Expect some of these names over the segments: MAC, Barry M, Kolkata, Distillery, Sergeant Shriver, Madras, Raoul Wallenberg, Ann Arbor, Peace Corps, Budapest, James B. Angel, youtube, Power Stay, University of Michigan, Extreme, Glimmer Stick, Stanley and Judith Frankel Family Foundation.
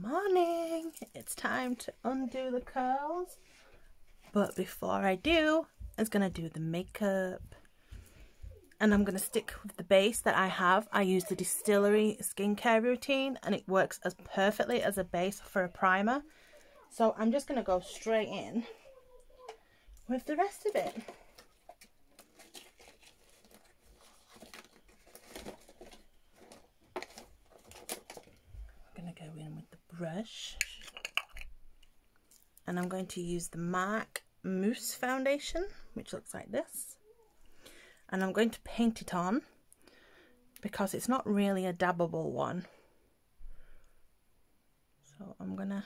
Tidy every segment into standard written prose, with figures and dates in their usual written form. Morning! It's time to undo the curls, but before I do, I'm gonna do the makeup. And I'm gonna stick with the base that I have. I use the Distillery skincare routine and it works as perfectly as a base for a primer. So I'm just gonna go straight in with the rest of it. I'm gonna go in with the brush and I'm going to use the MAC Mousse foundation, which looks like this. And I'm going to paint it on because it's not really a dabbable one. So I'm gonna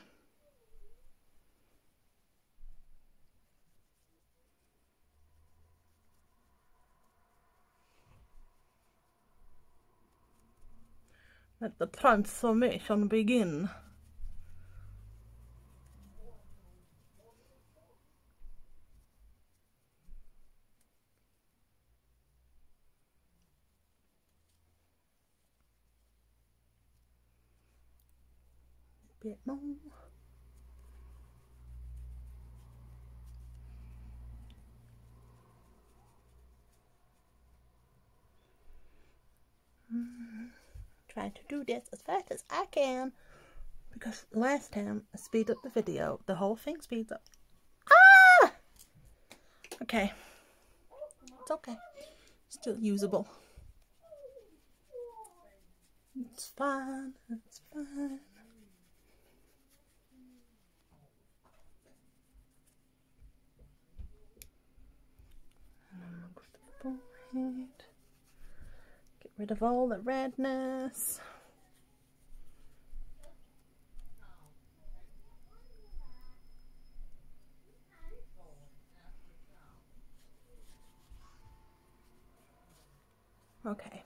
let the transformation begin. Bit more. Trying to do this as fast as I can because last time I speed up the video, the whole thing speeds up. Ah! Okay, it's okay, still usable. It's fine, it's fine. Get rid of all the redness. Okay,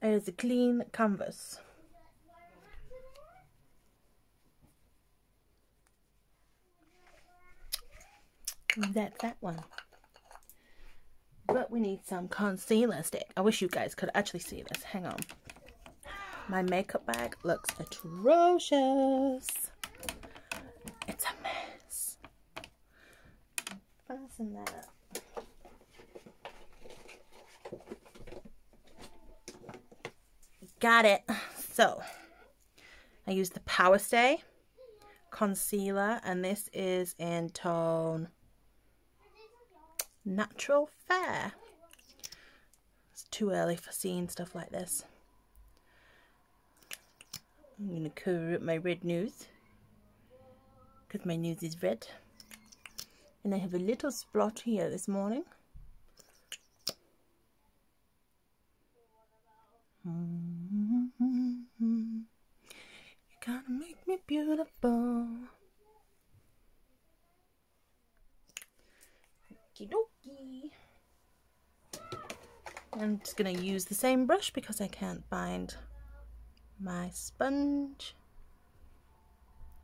it is a clean canvas. That's that one. But we need some concealer stick. I wish you guys could actually see this. Hang on. My makeup bag looks atrocious. It's a mess. Fasten that up. Got it. So, I used the Power Stay concealer, and this is in tone Natural Fair. It's too early for seeing stuff like this. I'm gonna cover up my red nose because my nose is red, and I have a little splot here this morning. You're gonna make me beautiful. Okie dokie. I'm just going to use the same brush because I can't find my sponge.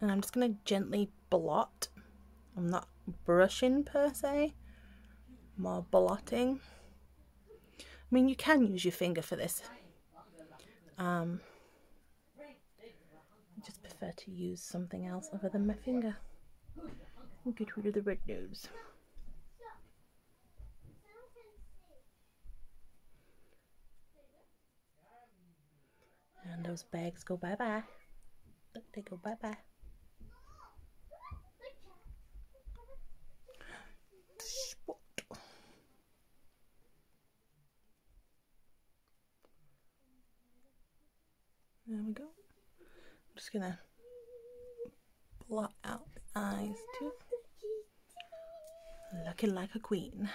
And I'm just going to gently blot. I'm not brushing per se, more blotting. I mean, you can use your finger for this. I just prefer to use something else other than my finger. We'll get rid of the red nose. And those bags go bye-bye. They go bye-bye. There we go. I'm just gonna blot out the eyes too. Looking like a queen.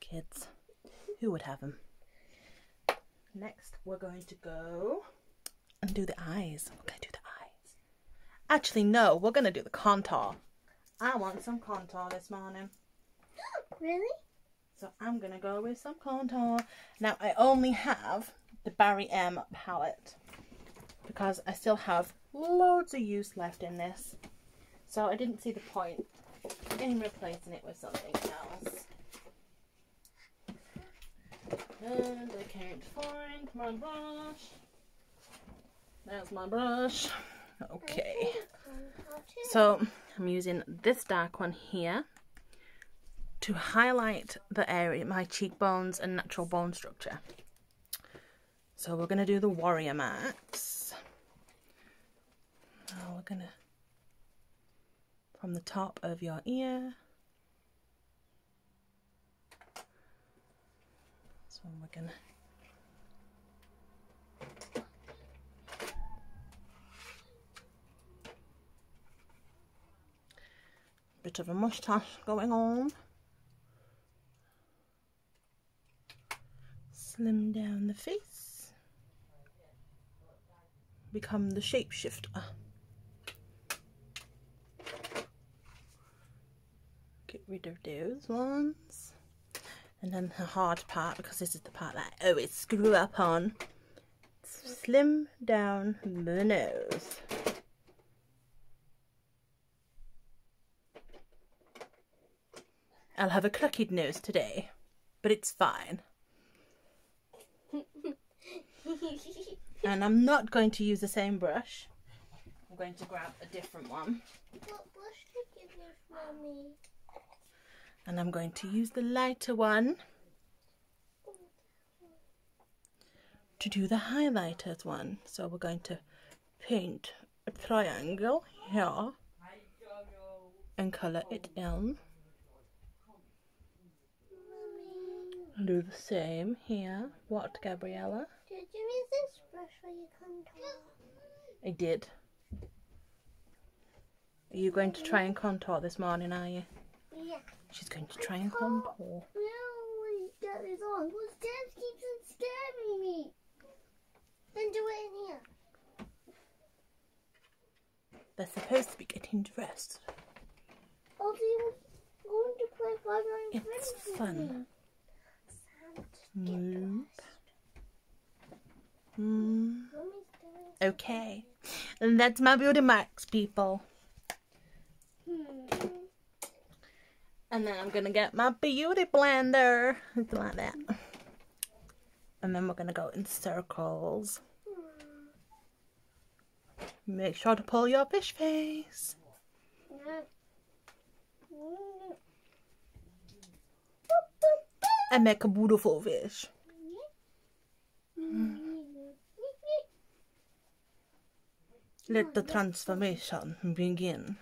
Kids, who would have them? Next, we're going to go and do the eyes. We're going to do the eyes. Actually, no, we're going to do the contour. I want some contour this morning. Really? So I'm going to go with some contour. Now, I only have the Barry M palette because I still have loads of use left in this. So I didn't see the point in replacing it with something else. going to find my brush. There's my brush. Okay. So I'm using this dark one here to highlight the area, my cheekbones and natural bone structure. So we're going to do the warrior marks. Now we're going to, from the top of your ear. So we're going to bit of a mustache going on. Slim down the face, become the shapeshifter. Get rid of those ones, and then the hard part, because this is the part that I always screw up on, slim down the nose. I'll have a cluckied nose today, but it's fine. And I'm not going to use the same brush. I'm going to grab a different one. What brush did you give Mommy? And I'm going to use the lighter one to do the highlighters one. So we're going to paint a triangle here and colour it in. I'll do the same here. What, Gabriella? Did you use this brush where you contour? I did. Are you going to try and contour this morning, are you? Yeah. She's going to try and contour. No, we got this on. Well, Dad keeps on scaring me. Then do it in here. They're supposed to be getting dressed. Also, you're going to play Father and Friends with me. It's fun. Okay, and that's my beauty marks, people. And then I'm gonna get my beauty blender, something like that, and then we're gonna go in circles. Make sure to pull your fish face. I make a beautiful fish. Let the transformation begin.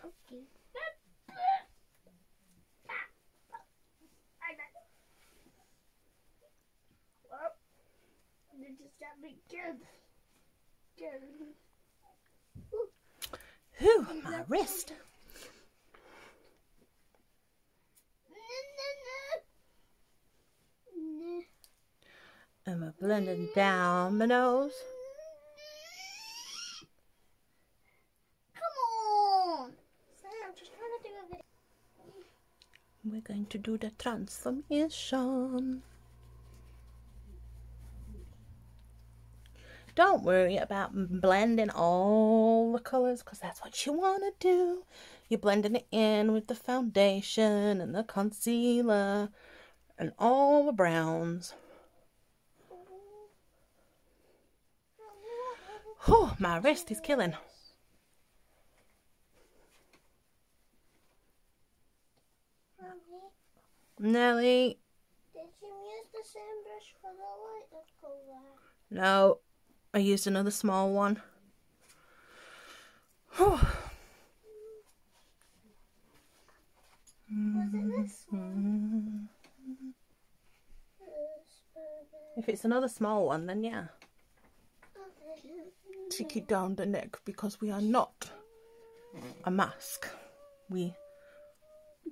Whew, my wrist. And we're blending down my nose. Come on! I'm just trying to do a video. We're going to do the transformation. Don't worry about blending all the colours, because that's what you want to do. You're blending it in with the foundation and the concealer and all the browns. Oh, my wrist is killing. Mommy? Nelly? Did you use the same brush for the lighter colour? No, I used another small one. Oh. Was it this one? If it's another small one, then yeah. Stick it down the neck, because we are not a mask. We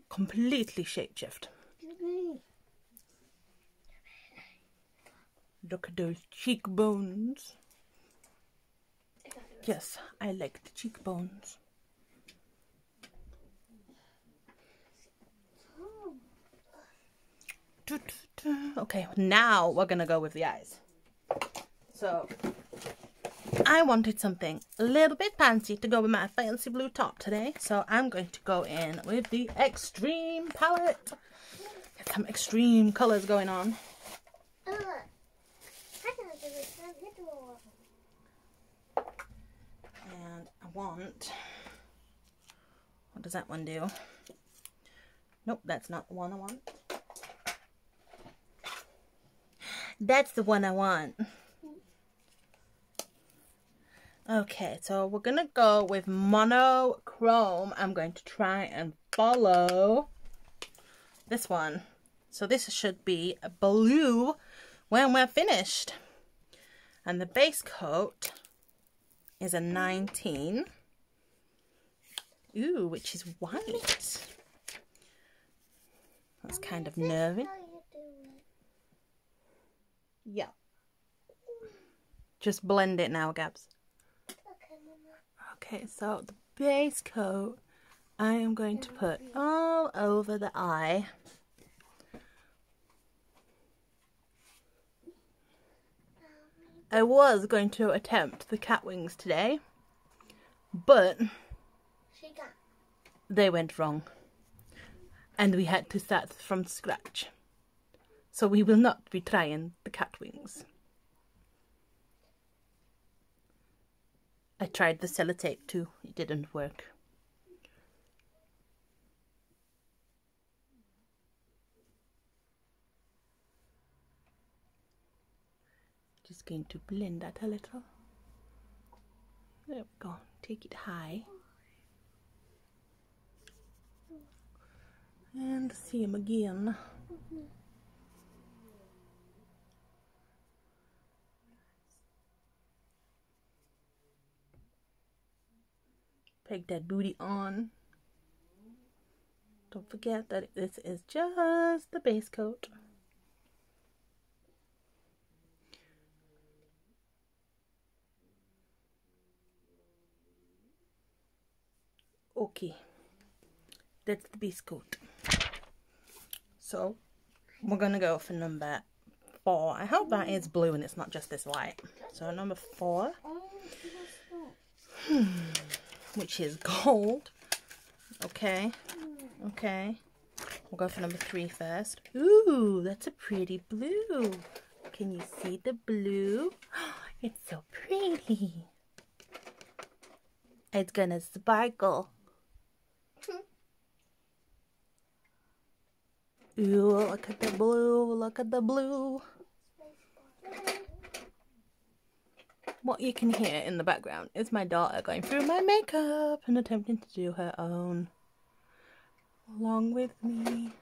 completely shapeshift. Look at those cheekbones. Yes, I like the cheekbones. Okay, now we're gonna go with the eyes. So I wanted something a little bit fancy to go with my fancy blue top today, so I'm going to go in with the Extreme palette. Get some extreme colours going on. And I want, what does that one do? Nope, that's not the one I want. That's the one I want. Okay, so we're gonna go with monochrome. I'm going to try and follow this one. So this should be a blue when we're finished. And the base coat is a 19. Ooh, which is white. That's kind of nervy. Yeah. Just blend it now, Gabs. Okay, so the base coat I am going to put all over the eye. I was going to attempt the cat wings today, but they went wrong and we had to start from scratch. So we will not be trying the cat wings. I tried the sellotape too, it didn't work. Just going to blend that a little. There we go, take it high. And see him again. Peg that booty on. Don't forget that this is just the base coat. Okay, that's the base coat. So we're gonna go for number 4. I hope that is blue and it's not just this white. So number 4, which is gold. Okay, okay. We'll go for number 3 first. Ooh, that's a pretty blue. Can you see the blue? It's so pretty. It's gonna sparkle. Ooh, look at the blue, look at the blue. What you can hear in the background is my daughter going through my makeup and attempting to do her own along with me.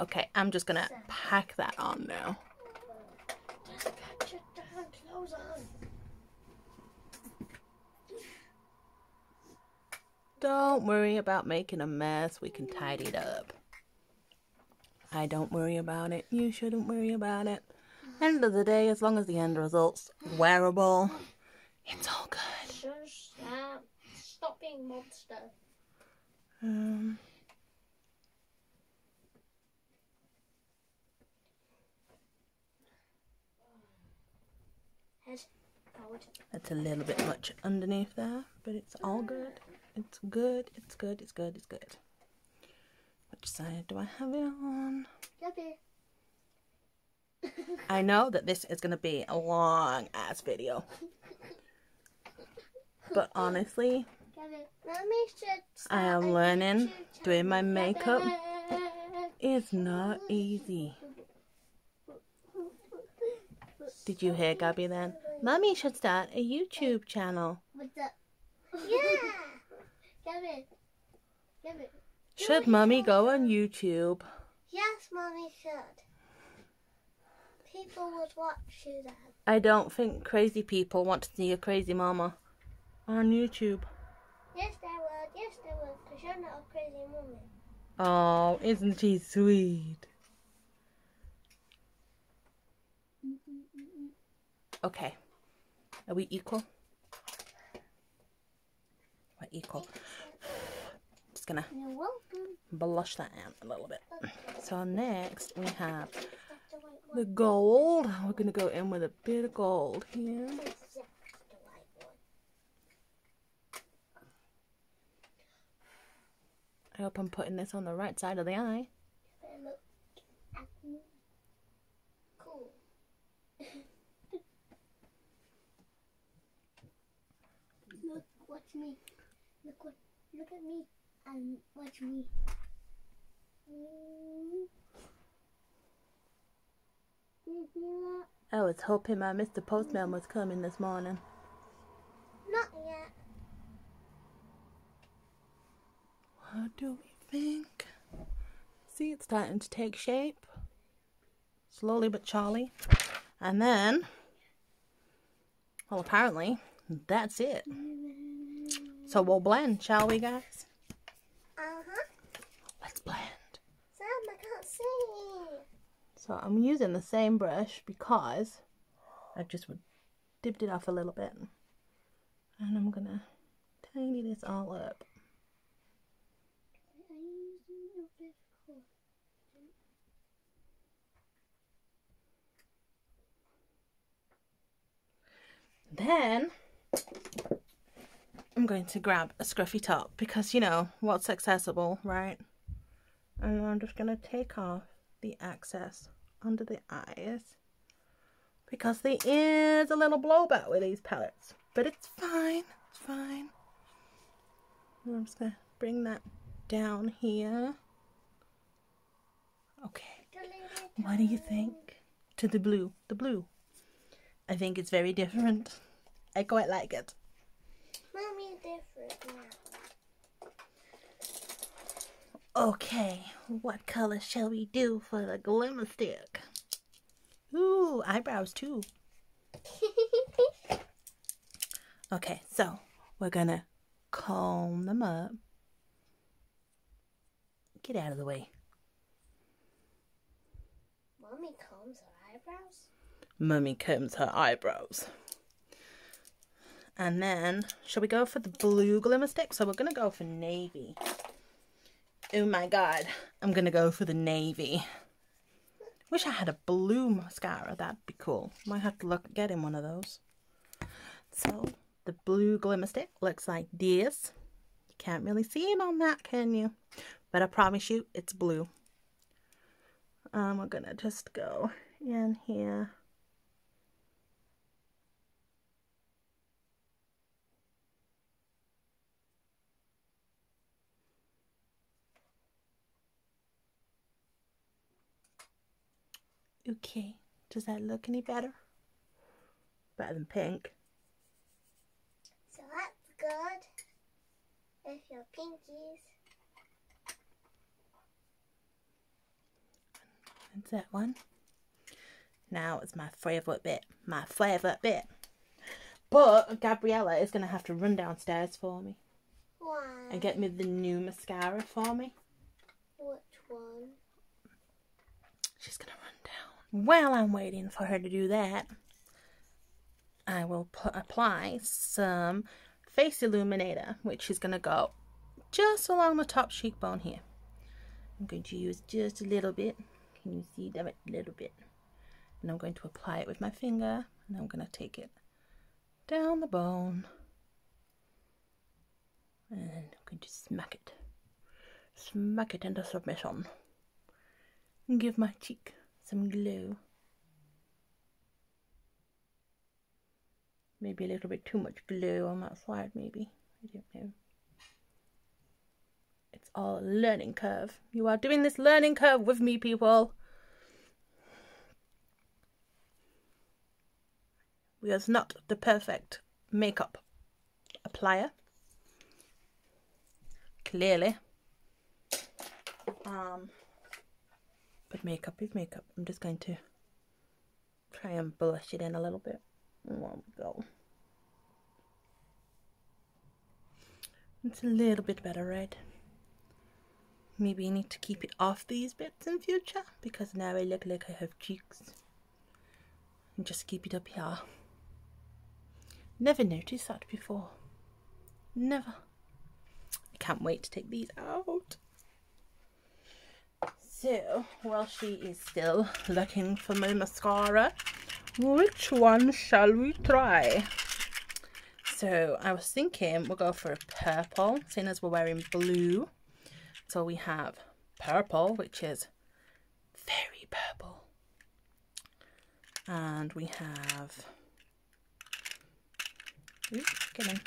Okay, I'm just gonna pack that on now. Just get your damn clothes on. Don't worry about making a mess, we can tidy it up. I don't worry about it, you shouldn't worry about it. End of the day, as long as the end result's wearable, it's all good. Just stop being a monster. That's a little bit much underneath there, but it's all good. It's good, it's good, it's good, it's good. Which side do I have it on? I know that this is going to be a long ass video. But honestly, I am learning. Doing my makeup is not easy. Did you hear Gabby then? Mummy should start a YouTube channel. Yeah! Give it. Should Mummy go on YouTube? Yes, Mummy should. People would watch you then. I don't think crazy people want to see a crazy mama on YouTube. Yes they would, because you're not a crazy mummy. Oh, isn't she sweet? Okay, are we equal? Equal. Just gonna blush that out a little bit. So next we have the gold. We're gonna go in with a bit of gold here. I hope I'm putting this on the right side of the eye. Cool. Look, watch me. Look at me and watch me. I was hoping my Mr. Postman was coming this morning. Not yet. What do we think? See, it's starting to take shape. Slowly but surely. And then, well, apparently, that's it. So we'll blend, shall we, guys? Uh-huh. Let's blend. Sam, I can't see. So I'm using the same brush because I've just dipped it off a little bit. And I'm going to tidy this all up. Then I'm going to grab a scruffy top because, you know, what's accessible, right? And I'm just going to take off the excess under the eyes because there is a little blowback with these palettes, but it's fine, it's fine. I'm just gonna bring that down here. Okay, what do you think to the blue? The blue, I think it's very different. I quite like it. Mommy, different now. Okay, what color shall we do for the glimmer stick? Ooh, eyebrows too. Okay, so we're gonna comb them up. Get out of the way. Mommy combs her eyebrows? Mommy combs her eyebrows. And then, shall we go for the blue glimmer stick? So we're gonna go for navy. Oh my god, I'm gonna go for the navy. Wish I had a blue mascara, that'd be cool. Might have to look at getting one of those. So, the blue glimmer stick looks like this. You can't really see it on that, can you? But I promise you, it's blue. We're gonna just go in here. Okay, does that look any better? Better than pink. So that's good with your pinkies. That's that one. Now it's my favourite bit. My favourite bit. But Gabriella is going to have to run downstairs for me. Why? And get me the new mascara for me. Which one? She's going to run down. While I'm waiting for her to do that, I will apply some face illuminator, which is going to go just along the top cheekbone here. I'm going to use just a little bit. Can you see that? A little bit. And I'm going to apply it with my finger, and I'm going to take it down the bone. And I'm going to smack it. Smack it into submission. And give my cheek some glue. Maybe a little bit too much glue on that side, maybe. I don't know. It's all a learning curve. You are doing this learning curve with me, people. We are not the perfect makeup applier. Clearly. But makeup is makeup. I'm just going to try and blush it in a little bit. One go. It's a little bit better, right? Maybe I need to keep it off these bits in future because now I look like I have cheeks. And just keep it up here. Never noticed that before. Never. I can't wait to take these out. So, while she is still looking for my mascara, which one shall we try? So, I was thinking we'll go for a purple, seeing as we're wearing blue. So we have purple, which is very purple. And we have, ooh, get in.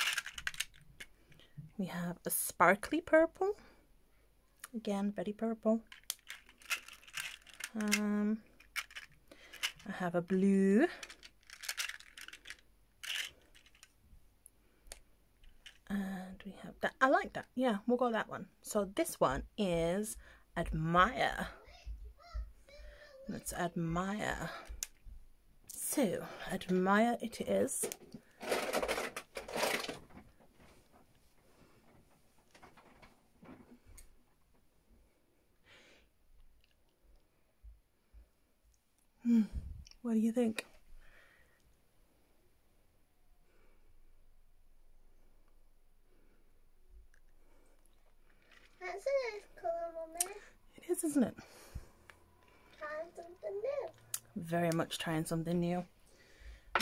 We have a sparkly purple, again very purple. I have a blue, and we have that. I like that. Yeah, we'll go that one. So this one is Admire. Let's admire. So Admire it is. What do you think? That's a nice colour, Mummy. It is, isn't it? Trying something new. Very much trying something new.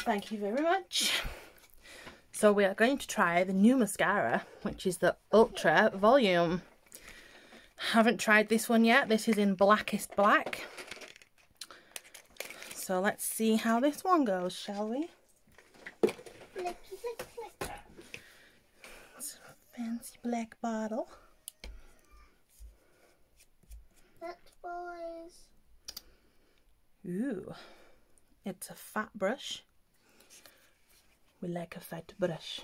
Thank you very much. So we are going to try the new mascara, which is the Ultra Volume. Haven't tried this one yet. This is in Blackest Black. So let's see how this one goes, shall we? Flicky, flick, flick. It's a fancy black bottle. Fat boys. Ooh, it's a fat brush. We like a fat brush.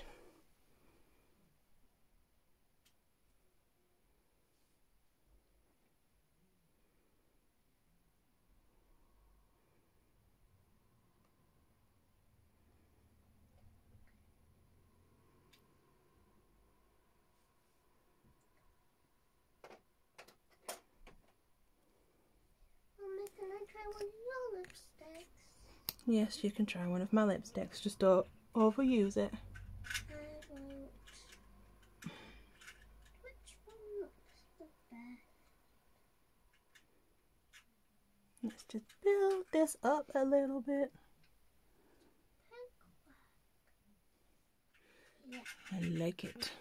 Yes, you can try one of my lipsticks. Just don't overuse it. I won't. Which one looks the best? Let's just build this up a little bit. Yeah. I like it.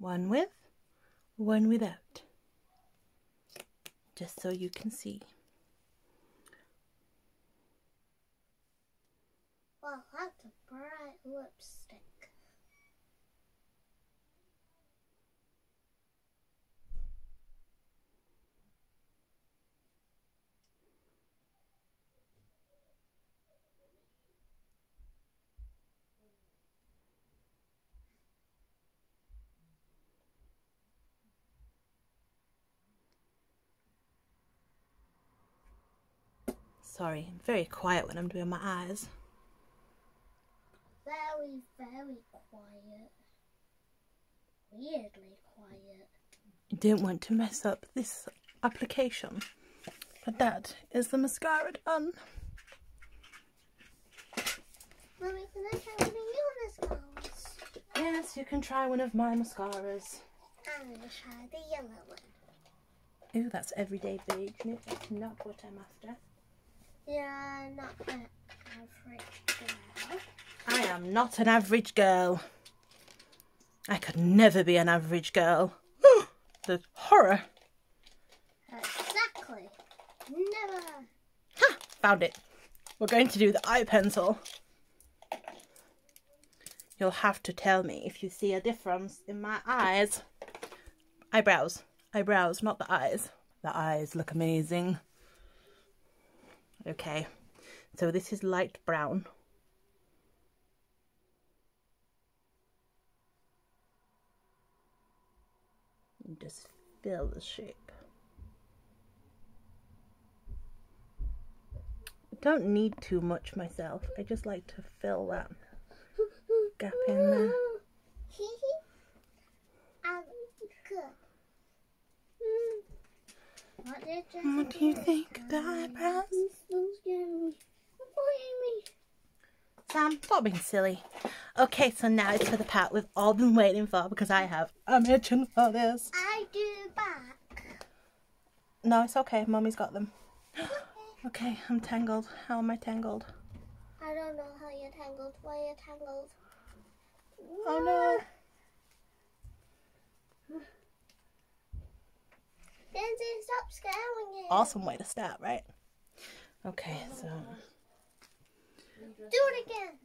One with, one without, just so you can see. Well, that's a bright lipstick. Sorry, I'm very quiet when I'm doing my eyes. Very, very quiet. Weirdly quiet. I don't want to mess up this application. But that is the mascara done. Mummy, can I try one of your mascaras? Yes, you can try one of my mascaras. I'm going to try the yellow one. Ooh, that's everyday beige. No, that's not what I'm after. Yeah, not an average girl. I am not an average girl. I could never be an average girl. The horror. Exactly. Never. Ha! Found it. We're going to do the eye pencil. You'll have to tell me if you see a difference in my eyes. Eyebrows. Eyebrows, not the eyes. The eyes look amazing. Okay, so this is light brown. And just fill the shape. I don't need too much myself. I just like to fill that gap in there. What do you think of the eyebrows? Sam, stop being silly. Okay, so now it's for the part we've all been waiting for because I have a mission for this. I do back. No, it's okay. Mommy's got them. Okay, I'm tangled. How am I tangled? I don't know how you tangled. Why you tangled? Oh no! Lindsay, stop scaring you. Awesome way to stop, right? Okay, so. Do it again.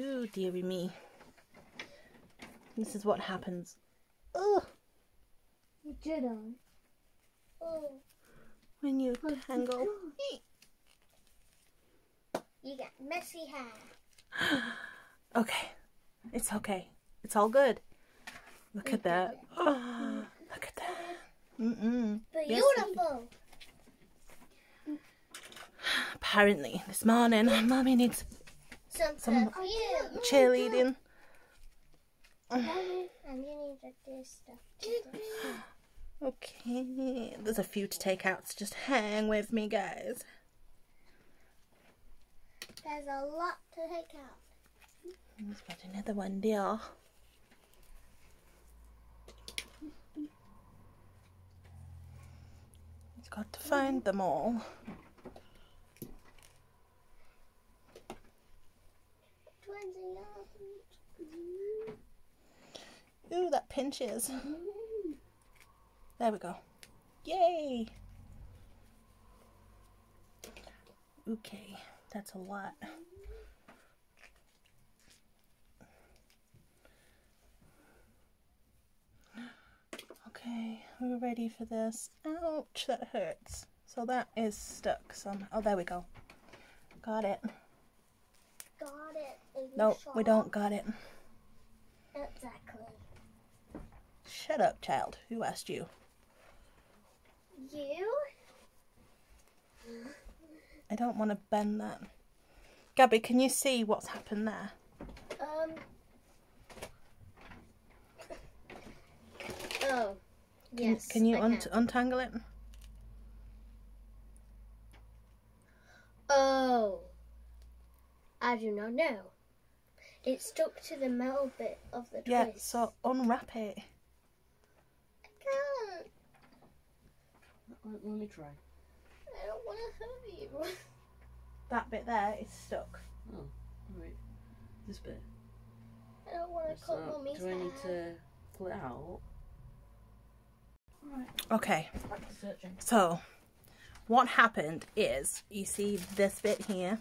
Ooh, dearie me. This is what happens. Ugh. You did on. Oh. When you tangle. You got messy hair. Okay. It's okay. It's all good. Look at that. Oh, look at that. Mm-mm. Beautiful. Apparently, this morning, Mommy needs some cheerleading. Mommy, I'm going to do stuff today. Okay. There's a few to take out, so just hang with me, guys. There's a lot to take out. Let's put another one there. It's got to find them all. Ooh, that pinches. There we go. Yay! Okay, that's a lot. Okay, we're ready for this. Ouch, that hurts. So that is stuck. Oh, there we go. Got it. Got it. Nope, we don't got it. Exactly. Shut up, child. Who asked you? You? I don't want to bend that. Gabby, can you see what's happened there? Oh. Yes. Can you untangle it? Oh. I do not know. It's stuck to the metal bit of the twist. Yeah, so unwrap it. I can't. Let me try. I don't want to hurt you. That bit there is stuck. Oh, right. This bit. I don't want to cut Mummy's hair. Do I need to pull it out? Right. Okay. So, what happened is, you see this bit here?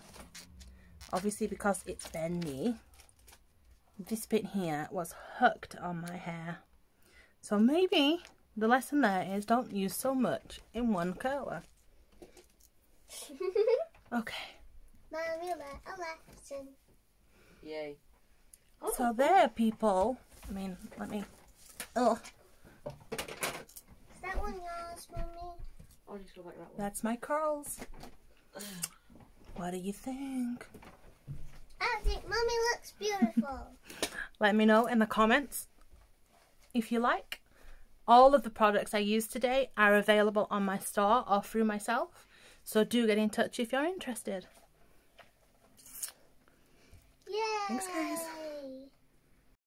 Obviously, because it's bendy, this bit here was hooked on my hair. So maybe the lesson there is don't use so much in one curler. Okay. Mommy, a lesson. Yay. Oh. So there, people. I mean, let me. Oh. Is that one yours, Mommy? I'll just go like that one. That's my curls. What do you think? I think Mommy looks beautiful. Let me know in the comments if you like. All of the products I used today are available on my store or through myself. So do get in touch if you're interested. Yay! Thanks, guys.